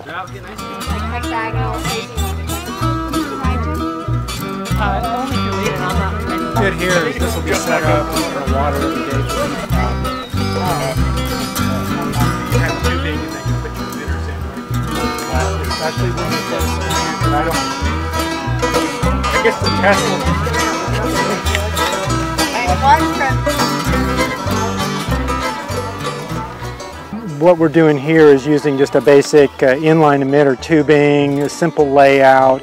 Like hexagonal facing on the good here is this will be set up for water kind of tubing, and then you put your emitters in. Especially when you get I guess the test will be. What we're doing here is using just a basic inline emitter tubing, a simple layout.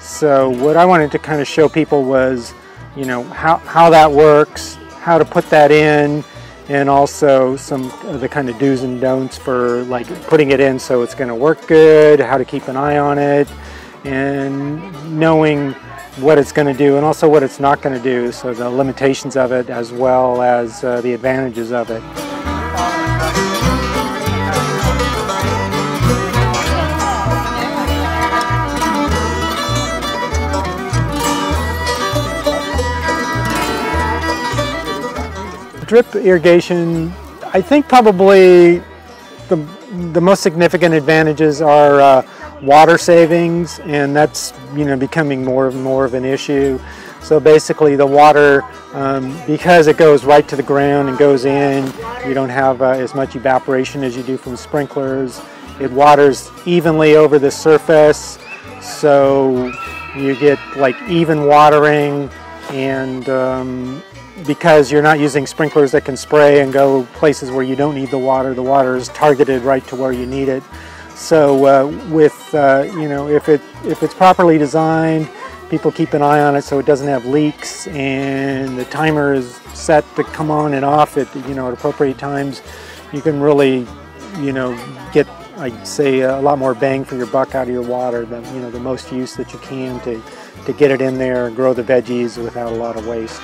So what I wanted to kind of show people was, you know, how that works, how to put that in, and also some of the kind of do's and don'ts for like putting it in so it's going to work good, how to keep an eye on it, and knowing what it's going to do and also what it's not going to do, so the limitations of it as well as the advantages of it. Drip irrigation, I think probably the most significant advantages are water savings, and that's, you know, becoming more and more of an issue. So basically the water, because it goes right to the ground and goes in, you don't have as much evaporation as you do from sprinklers. It waters evenly over the surface, so you get like even watering, and because you're not using sprinklers that can spray and go places where you don't need the water is targeted right to where you need it. So with, you know, if it's properly designed, people keep an eye on it so it doesn't have leaks, and the timer is set to come on and off at, you know, at appropriate times, you can really, you know, get, I'd say, a lot more bang for your buck out of your water than, you know, the most use that you can to get it in there and grow the veggies without a lot of waste.